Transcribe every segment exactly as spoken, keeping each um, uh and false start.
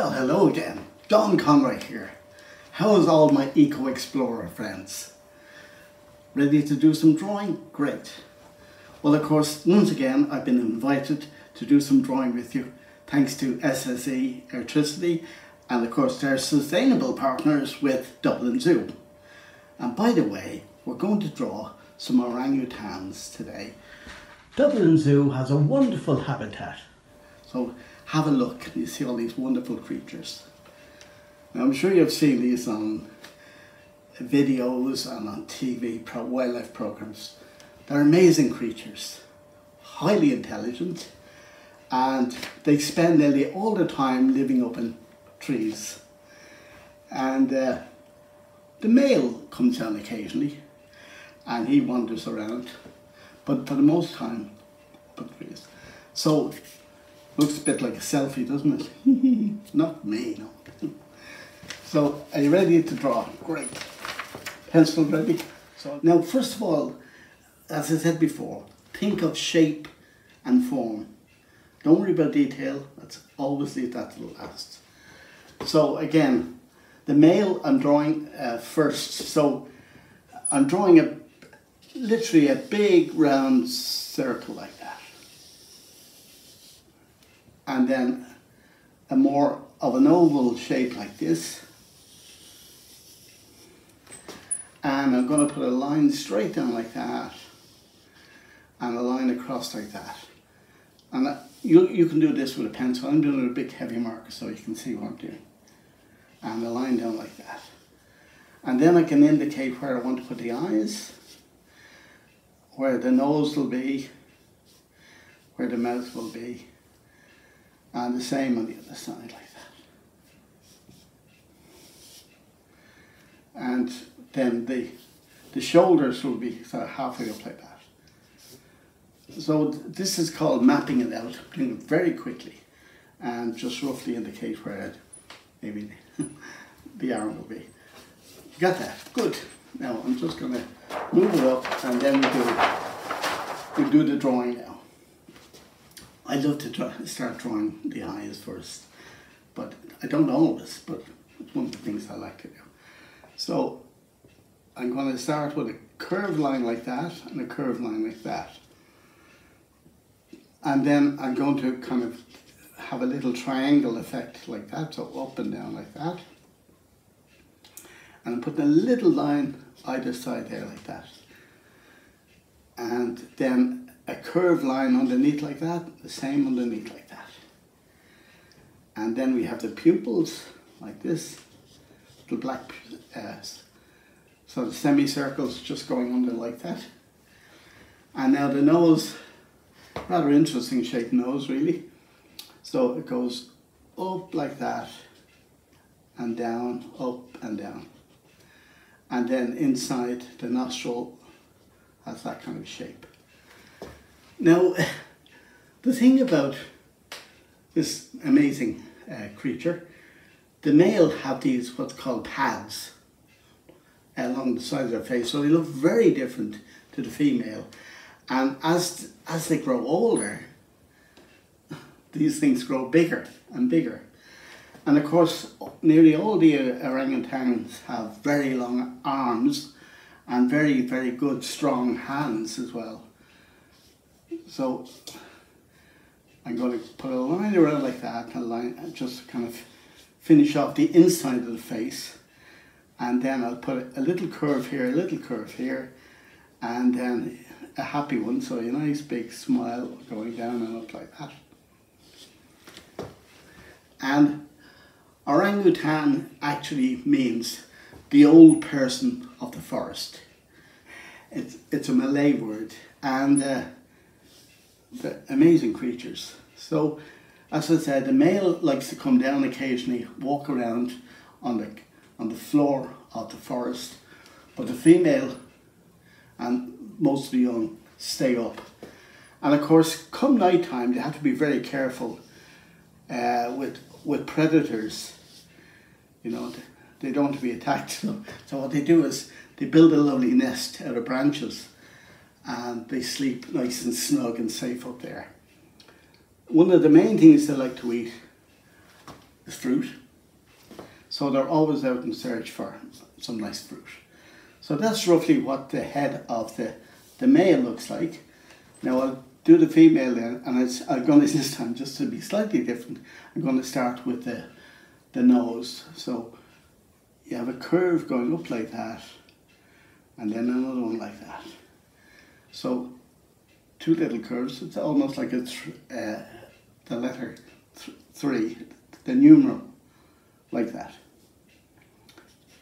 Well, hello again, Don Conroy here. How is all my Eco Explorer friends? Ready to do some drawing? Great. Well, of course, once again, I've been invited to do some drawing with you, thanks to S S E Electricity, and of course, they're sustainable partners with Dublin Zoo. And by the way, we're going to draw some orangutans today. Dublin Zoo has a wonderful habitat. So have a look and you see all these wonderful creatures. Now, I'm sure you've seen these on videos and on T V pro wildlife programs. They're amazing creatures, highly intelligent, and they spend nearly all their time living up in trees. And uh, the male comes down occasionally and he wanders around, but for the most time, but trees. So looks a bit like a selfie, doesn't it? Not me, no. So, are you ready to draw? Great. Pencil ready? So, now, first of all, as I said before, think of shape and form. Don't worry about detail. Let's always leave that to the last. So, again, the male I'm drawing uh, first. So, I'm drawing a literally a big round circle like that. And then a more of an oval shape like this. And I'm going to put a line straight down like that. And a line across like that. And that, you, you can do this with a pencil. I'm doing it with a big heavy marker so you can see what I'm doing. And a line down like that. And then I can indicate where I want to put the eyes. Where the nose will be. Where the mouth will be. And the same on the other side like that. And then the, the shoulders will be sort of halfway up like that. So this is called mapping it out. I'm doing it very quickly and just roughly indicate where it, maybe the arm will be. You got that? Good. Now I'm just going to move it up and then we do, we do the drawing now. I love to try, start drawing the eyes first, but I don't always, but it's one of the things I like to do. So I'm going to start with a curved line like that and a curved line like that. And then I'm going to kind of have a little triangle effect like that, so up and down like that. And I'm putting a little line either side there like that. And then a curved line underneath like that, the same underneath like that. And then we have the pupils like this, little black uh, sort of semicircles just going under like that. And now the nose, rather interesting shaped nose really. So it goes up like that and down, up and down. And then inside the nostril has that kind of shape. Now, the thing about this amazing uh, creature, the male have these what's called pads along the side of their face, so they look very different to the female. And as, as they grow older, these things grow bigger and bigger. And of course, nearly all the orangutans have very long arms and very, very good, strong hands as well. So I'm going to put a line around like that, a line just to kind of finish off the inside of the face, and then I'll put a little curve here, a little curve here, and then a happy one, so a nice big smile going down and up like that. And orangutan actually means the old person of the forest. It's, it's a Malay word, and uh, the amazing creatures. So, as I said, the male likes to come down occasionally, walk around on the on the floor of the forest, but the female and most of the young stay up. And of course, come night time, they have to be very careful uh, with with predators. You know, they don't want to be attacked. So, so what they do is they build a lovely nest out of branches. And they sleep nice and snug and safe up there. One of the main things they like to eat the fruit. So they're always out in search for some nice fruit. So that's roughly what the head of the, the male looks like. Now I'll do the female then, and it's, I'm going to this time, just to be slightly different, I'm going to start with the, the nose. So you have a curve going up like that, and then another one like that. So two little curves, it's almost like a th uh, the letter th three, the numeral, like that.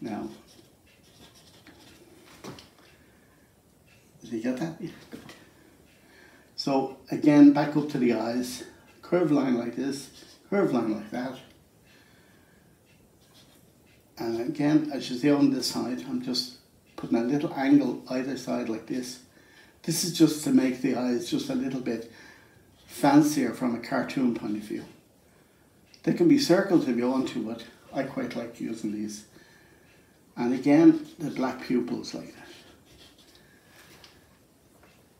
Now, did you get that? Yeah, good. So again, back up to the eyes, curve line like this, curve line like that. And again, as you see on this side, I'm just putting a little angle either side like this. This is just to make the eyes just a little bit fancier from a cartoon point of view. They can be circled if you want to, but I quite like using these. And again, the black pupils like that.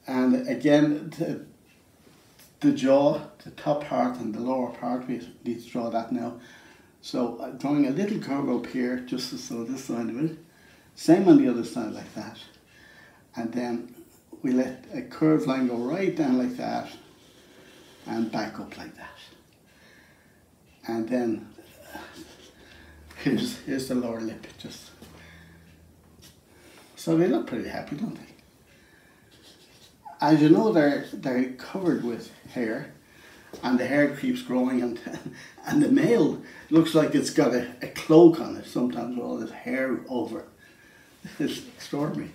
And again, the, the jaw, the top part and the lower part, we need to draw that now. So I'm drawing a little curve up here, just to show this side of it. Same on the other side like that. And then we let a curved line go right down like that and back up like that. And then here's, here's the lower lip, just. So they look pretty happy, don't they? As you know, they're, they're covered with hair, and the hair keeps growing, and and the male looks like it's got a, a cloak on it sometimes with all this hair over. It's extraordinary.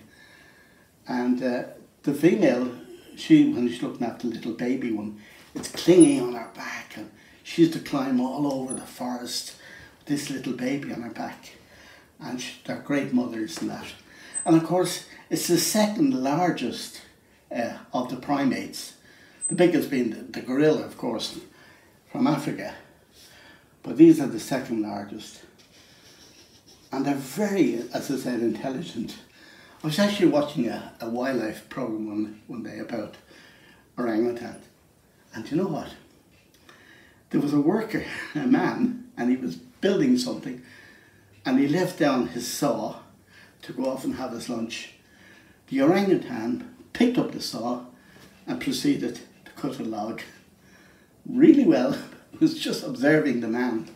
And uh, the female, she when she's looking at the little baby one, it's clinging on her back, and she used to climb all over the forest with this little baby on her back. And she, they're great mothers and that. And of course, it's the second largest uh, of the primates. The biggest being the, the gorilla, of course, from Africa. But these are the second largest. And they're very, as I said, intelligent. I was actually watching a, a wildlife program one, one day about orangutan. And you know what? There was a worker, a man, and he was building something. And he left down his saw to go off and have his lunch. The orangutan picked up the saw and proceeded to cut a log really well. It was just observing the man.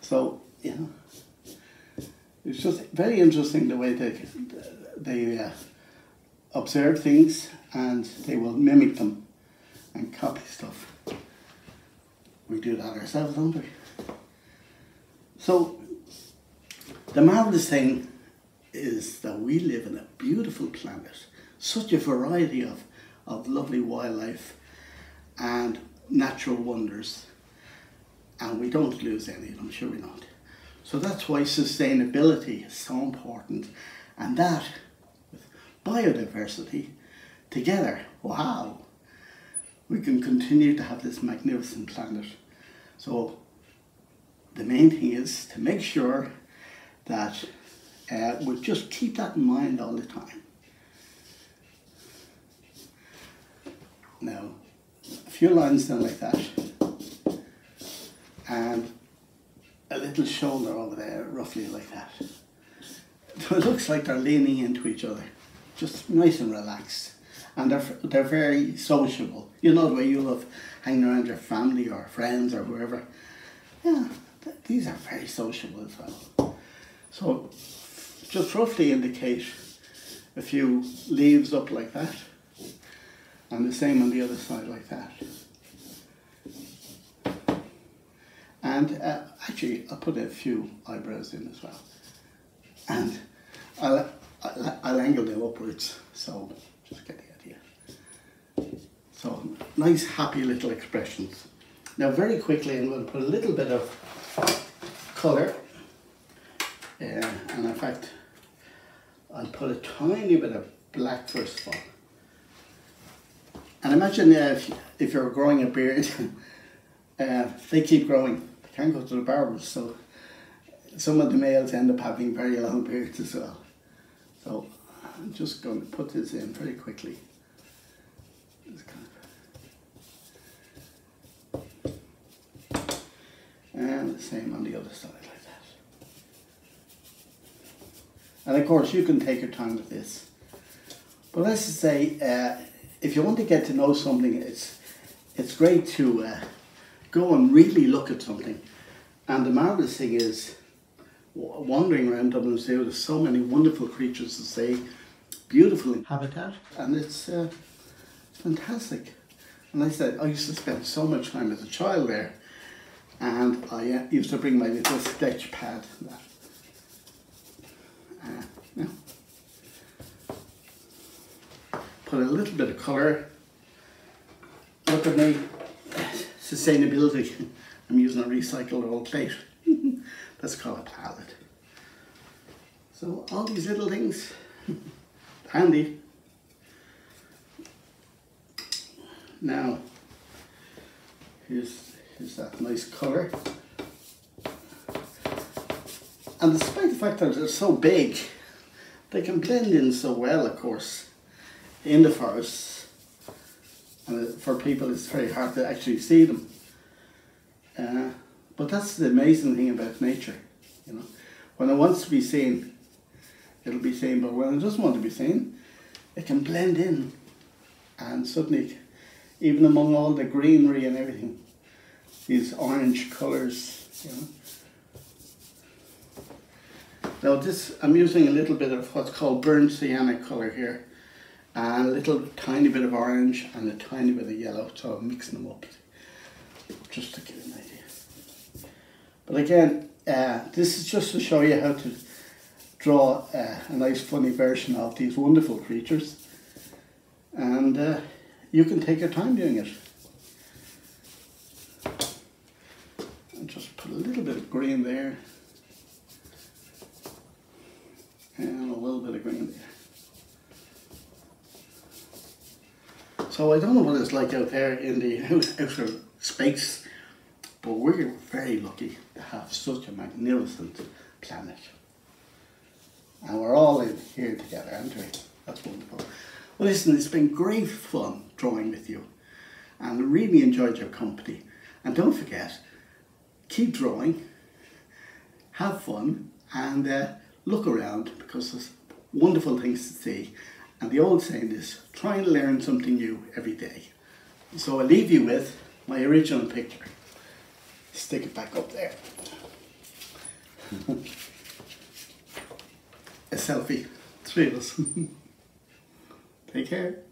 So, you know, it's just very interesting the way they, they uh, observe things, and they will mimic them and copy stuff. We do that ourselves, don't we? So, the marvellous thing is that we live in a beautiful planet, such a variety of of lovely wildlife and natural wonders, and we don't lose any of them, sure we don't. So that's why sustainability is so important, and that with biodiversity together, wow, we can continue to have this magnificent planet. So the main thing is to make sure that uh, we just keep that in mind all the time. Now, a few lines down like that, and a little shoulder over there, roughly like that. So it looks like they're leaning into each other, just nice and relaxed. And they're, they're very sociable. You know the way you love hanging around your family or friends or whoever. Yeah, th these are very sociable as well. So just roughly indicate a few leaves up like that. And the same on the other side like that. And uh, actually, I'll put a few eyebrows in as well. And I'll, I'll, I'll angle them upwards, so just get the idea. So, nice, happy little expressions. Now, very quickly, I'm going to put a little bit of colour. Uh, and in fact, I'll put a tiny bit of black first of all. And imagine uh, if, if you're growing a beard, uh, they keep growing. They can't go to the barbers, so some of the males end up having very long beards as well. So I'm just going to put this in very quickly. And the same on the other side, like that. And of course you can take your time with this. But let's just say, uh, if you want to get to know something, it's, it's great to uh, go and really look at something. And the marvellous thing is, wandering around Dublin Zoo, there's so many wonderful creatures to see, beautiful habitat, and it's uh, fantastic. And I said, I used to spend so much time as a child there, and I uh, used to bring my little sketch pad and that. Uh, yeah. Put a little bit of colour. Look at me, sustainability. I'm using a recycled old plate. Let's call it palette. So all these little things, handy. Now, here's, here's that nice colour. And despite the fact that they're so big, they can blend in so well, of course, in the forest. And for people, it's very hard to actually see them. Uh, But that's the amazing thing about nature, you know. When it wants to be seen, it'll be seen, but when it doesn't want to be seen, it can blend in. And suddenly, even among all the greenery and everything, these orange colours, you know. Now this, I'm using a little bit of what's called burnt sienna colour here, and a little tiny bit of orange and a tiny bit of yellow, so I'm mixing them up, just to give you an idea. But again, uh, this is just to show you how to draw uh, a nice funny version of these wonderful creatures. And uh, you can take your time doing it. And just put a little bit of green there. And a little bit of green there. So I don't know what it's like out there in the outer space. But we're very lucky to have such a magnificent planet. And we're all in here together, aren't we? That's wonderful. Well, listen, it's been great fun drawing with you. And I really enjoyed your company. And don't forget, keep drawing, have fun, and uh, look around, because there's wonderful things to see. And the old saying is, try and learn something new every day. So I leave you with my original picture. Stick it back up there. A selfie, three of us. Take care.